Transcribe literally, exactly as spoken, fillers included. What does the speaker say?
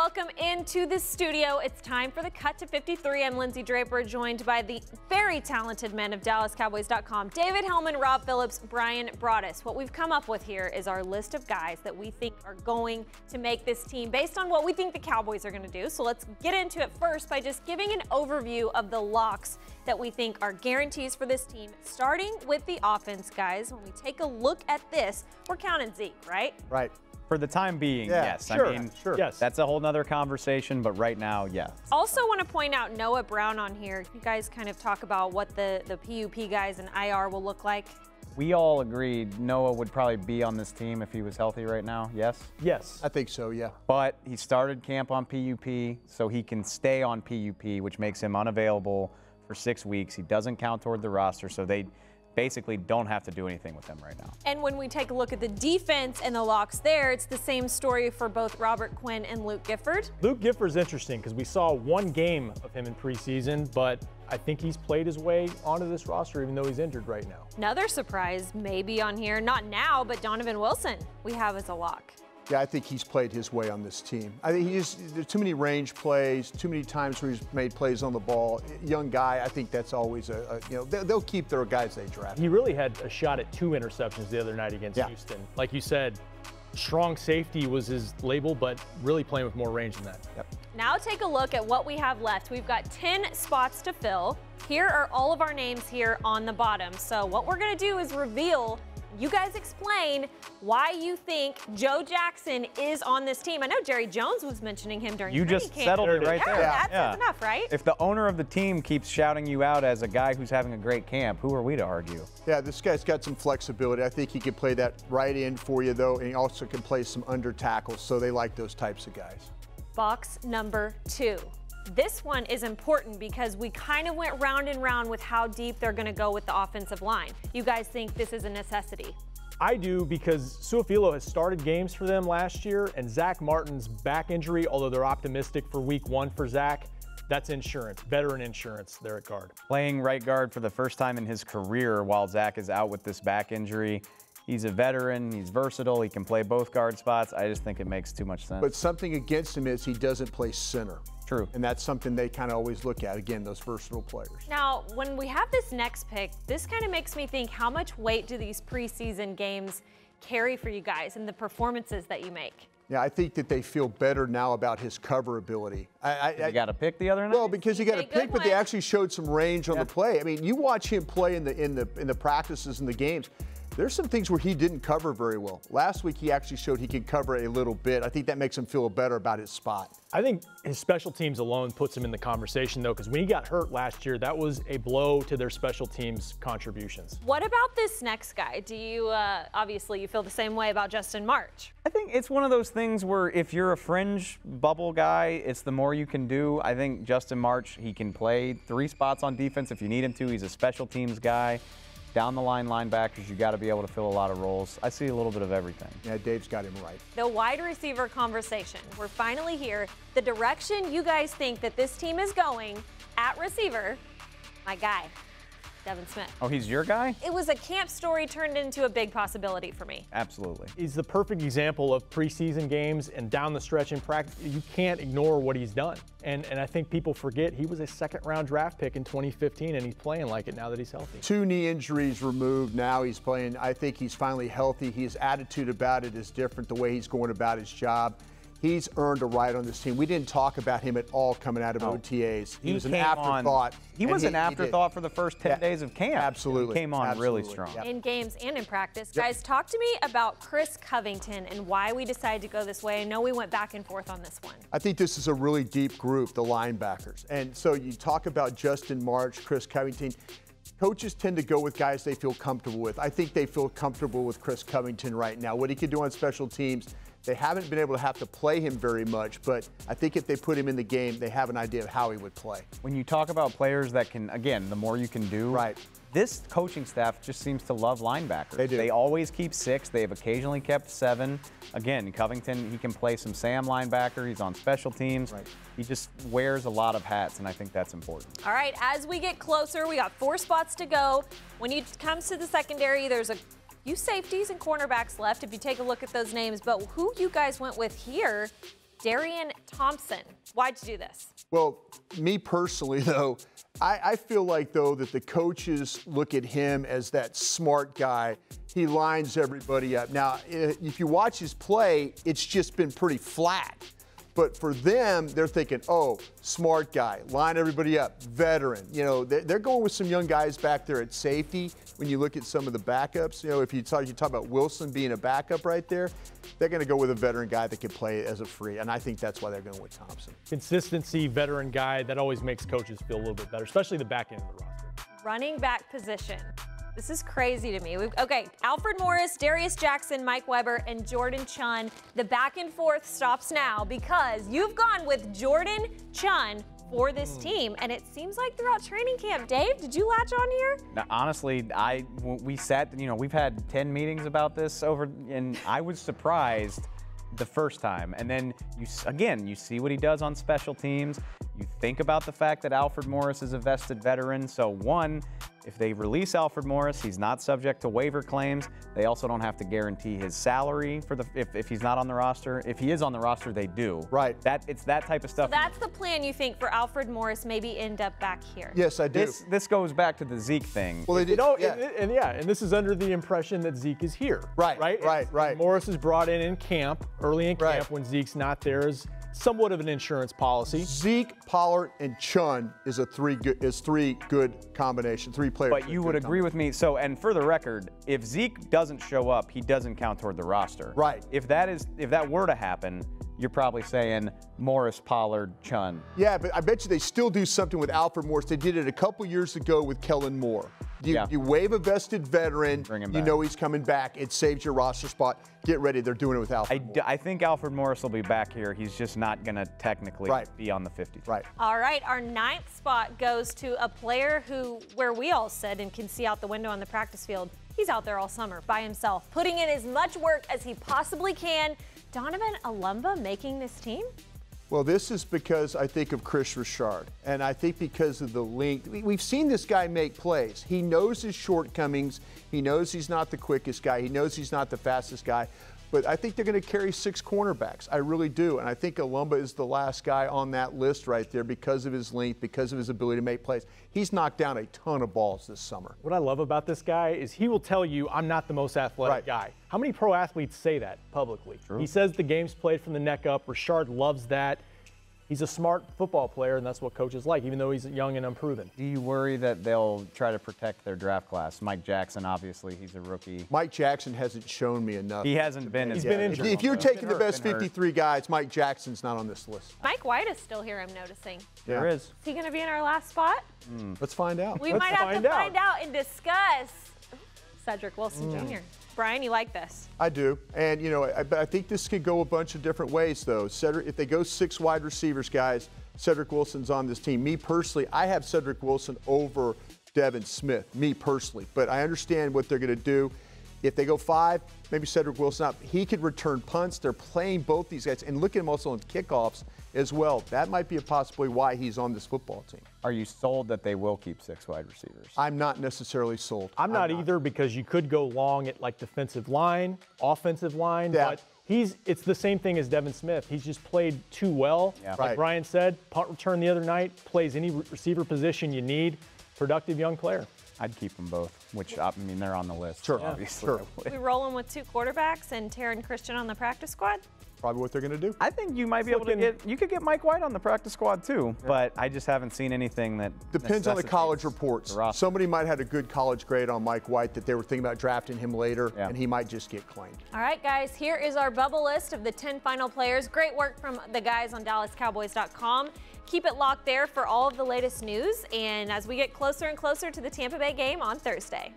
welcome into the studio. It's time for the Cut to fifty-three. I'm Lindsey Draper, joined by the very talented men of Dallas Cowboys dot com, David Hellman, Rob Phillips, Brian Broadus. What we've come up with here is our list of guys that we think are going to make this team based on what we think the Cowboys are going to do. So let's get into it first by just giving an overview of the locks that we think are guarantees for this team, starting with the offense, guys. When we take a look at this, we're counting Zeke, right? Right. For the time being, yeah, yes. Sure, I mean, sure. Yes. That's a whole nother conversation, but right now, yeah. Also want to point out Noah Brown on here. You guys kind of talk about what the, the P U P guys and I R will look like. We all agreed Noah would probably be on this team if he was healthy right now, yes? Yes. I think so, yeah. But he started camp on P U P, so he can stay on P U P, which makes him unavailable for six weeks. He doesn't count toward the roster, so they basically don't have to do anything with them right now. And when we take a look at the defense and the locks there, it's the same story for both Robert Quinn and Luke Gifford. Luke Gifford's interesting because we saw one game of him in preseason, but I think he's played his way onto this roster even though he's injured right now. Another surprise maybe on here, not now, but Donovan Wilson we have as a lock. Yeah, I think he's played his way on this team. I think he's there's too many range plays, too many times where he's made plays on the ball. Young guy, I think that's always a, a you know, they'll, they'll keep their guys they draft. He really had a shot at two interceptions the other night against yeah. Houston. Like you said, strong safety was his label, but really playing with more range than that. Yep. Now take a look at what we have left. We've got ten spots to fill. Here are all of our names here on the bottom. So what we're gonna do is reveal. You guys explain why you think Joe Jackson is on this team. I know Jerry Jones was mentioning him during the training camp. You just settled it right there. Yeah, that's enough, right? If the owner of the team keeps shouting you out as a guy who's having a great camp, who are we to argue? Yeah, this guy's got some flexibility. I think he can play that right end for you, though, and he also can play some under tackles, so they like those types of guys. Box number two. This one is important because we kind of went round and round with how deep they're going to go with the offensive line. You guys think this is a necessity? I do, because Su'a-Filo has started games for them last year, and Zach Martin's back injury, although they're optimistic for week one for Zach, that's insurance, veteran insurance there at guard. Playing right guard for the first time in his career while Zach is out with this back injury. He's a veteran, he's versatile, he can play both guard spots. I just think it makes too much sense. But something against him is he doesn't play center. True. And that's something they kind of always look at, again, those versatile players. Now, when we have this next pick, this kind of makes me think, how much weight do these preseason games carry for you guys and the performances that you make? Yeah, I think that they feel better now about his cover ability. I, I, you got a pick the other night? Well, because you got a pick, but they actually showed some range on yeah. the play. I mean, you watch him play in the, in the, in the practices and the games. There's some things where he didn't cover very well. Last week, he actually showed he can cover a little bit. I think that makes him feel better about his spot. I think his special teams alone puts him in the conversation, though, because when he got hurt last year, that was a blow to their special teams contributions. What about this next guy? Do you, uh, obviously, you feel the same way about Justin March? I think it's one of those things where if you're a fringe bubble guy, it's the more you can do. I think Justin March, he can play three spots on defense if you need him to. He's a special teams guy. Down the line linebackers, you got to be able to fill a lot of roles. I see a little bit of everything. Yeah, Dave's got him right. The wide receiver conversation. We're finally here. The direction you guys think that this team is going at receiver, my guy, Devin Smith. Oh, he's your guy? It was a camp story turned into a big possibility for me. Absolutely. He's the perfect example of preseason games and down the stretch in practice. You can't ignore what he's done. And, and I think people forget he was a second-round draft pick in twenty fifteen, and he's playing like it now that he's healthy. Two knee injuries removed. Now he's playing. I think he's finally healthy. His attitude about it is different, the way he's going about his job. He's earned a ride on this team. We didn't talk about him at all coming out of no. O T As. He, he was an afterthought. On, he was he, an afterthought for the first ten yeah. days of camp. Absolutely. He came on Absolutely. really strong. Yep. In games and in practice. Yep. Guys, talk to me about Chris Covington and why we decided to go this way. I know we went back and forth on this one. I think this is a really deep group, the linebackers. And so you talk about Justin March, Chris Covington. Coaches tend to go with guys they feel comfortable with. I think they feel comfortable with Chris Covington right now. What he could do on special teams, they haven't been able to have to play him very much, but I think if they put him in the game, they have an idea of how he would play. When you talk about players that can, again, the more you can do, right? This coaching staff just seems to love linebackers. They do. They always keep six. They have occasionally kept seven. Again, Covington, he can play some Sam linebacker. He's on special teams. Right. He just wears a lot of hats, and I think that's important. All right, as we get closer, we got four spots to go. When it comes to the secondary, there's a few safeties and cornerbacks left if you take a look at those names, but who you guys went with here Darian Thompson. Why'd you do this? Well, me personally, though, I, I feel like, though, that the coaches look at him as that smart guy. He lines everybody up. Now, if you watch his play, it's just been pretty flat. But for them, they're thinking, oh, smart guy, line everybody up, veteran. You know, they're going with some young guys back there at safety. When you look at some of the backups, you know, if you talk, you talk about Wilson being a backup right there, they're going to go with a veteran guy that can play as a free. And I think that's why they're going with Thompson. Consistency, veteran guy, that always makes coaches feel a little bit better, especially the back end of the roster. Running back position. This is crazy to me. We've, okay, Alfred Morris, Darius Jackson, Mike Weber, and Jordan Chun. The back and forth stops now because you've gone with Jordan Chun for this team, and it seems like throughout training camp. Dave, did you latch on here? Now, honestly, I we sat. You know, we've had ten meetings about this over, and I was surprised the first time, and then you again you see what he does on special teams. You think about the fact that Alfred Morris is a vested veteran, so one. If they release Alfred Morris, he's not subject to waiver claims. They also don't have to guarantee his salary for the if, if he's not on the roster. If he is on the roster, they do. Right. That it's that type of stuff. So that's the plan, you think, for Alfred Morris, maybe end up back here. Yes, I do. This, this goes back to the Zeke thing. Well, they did. Oh, yeah. And, and yeah, and this is under the impression that Zeke is here. Right. Right. Right. It's, right. Morris is brought in in camp early in camp right. when Zeke's not there. Is somewhat of an insurance policy. Zeke, Pollard, and Chun is a three good is three good combination, three players. But you would agree with me. So, and for the record, if Zeke doesn't show up, he doesn't count toward the roster. Right. If that is if that were to happen, you're probably saying Morris, Pollard, Chun. Yeah, but I bet you they still do something with Alfred Morris. They did it a couple years ago with Kellen Moore. You, yeah. you waive a vested veteran, Bring him back. You know he's coming back. It saves your roster spot. Get ready. They're doing it with Alfred I, Morris. I think Alfred Morris will be back here. He's just not going to technically right. be on the fifty. Right. All right. Our ninth spot goes to a player who, where we all said and can see out the window on the practice field, he's out there all summer by himself, putting in as much work as he possibly can. Donovan Olumba making this team? Well, this is because I think of Chris Richard, and I think because of the link. We've seen this guy make plays. He knows his shortcomings. He knows he's not the quickest guy. He knows he's not the fastest guy. But I think they're going to carry six cornerbacks. I really do. And I think Olumba is the last guy on that list right there because of his length, because of his ability to make plays. He's knocked down a ton of balls this summer. What I love about this guy is he will tell you, I'm not the most athletic right. guy. How many pro athletes say that publicly? True. He says the game's played from the neck up. Richard loves that. He's a smart football player, and that's what coaches like, even though he's young and unproven. Do you worry that they'll try to protect their draft class? Mike Jackson, obviously, he's a rookie. Mike Jackson hasn't shown me enough. He hasn't been. He's been injured. If you're taking the best fifty-three guys, Mike Jackson's not on this list. Mike White is still here, I'm noticing. Yeah. There is. Is he going to be in our last spot? Mm. Let's find out. We Let's might have find to out. find out and discuss Cedric Wilson mm. Junior Brian, you like this? I do, and you know, I, I think this could go a bunch of different ways, though. Cedric, if they go six wide receivers, guys, Cedric Wilson's on this team. Me personally, I have Cedric Wilson over Devin Smith. Me personally, but I understand what they're going to do. If they go five, maybe Cedric Wilson out. He could return punts. They're playing both these guys, and look at him also on kickoffs as well. That might be a possibly why he's on this football team. Are you sold that they will keep six wide receivers? I'm not necessarily sold. I'm not, I'm not. either, because you could go long at like defensive line, offensive line, yeah. but he's it's the same thing as Devin Smith. He's just played too well. Yeah. Like right. Brian said, punt return the other night, plays any receiver position you need. Productive young player. I'd keep them both, which, I mean, they're on the list. Sure, yeah. obviously. Sure. We roll them with two quarterbacks and Taron Christian on the practice squad? Probably what they're going to do. I think you might be able to get, you could get Mike White on the practice squad too, yeah. but I just haven't seen anything that depends on the college reports. The Somebody might have had a good college grade on Mike White that they were thinking about drafting him later, yeah. and he might just get claimed. All right, guys, here is our bubble list of the ten final players. Great work from the guys on Dallas Cowboys dot com. Keep it locked there for all of the latest news, and as we get closer and closer to the Tampa Bay game on Thursday.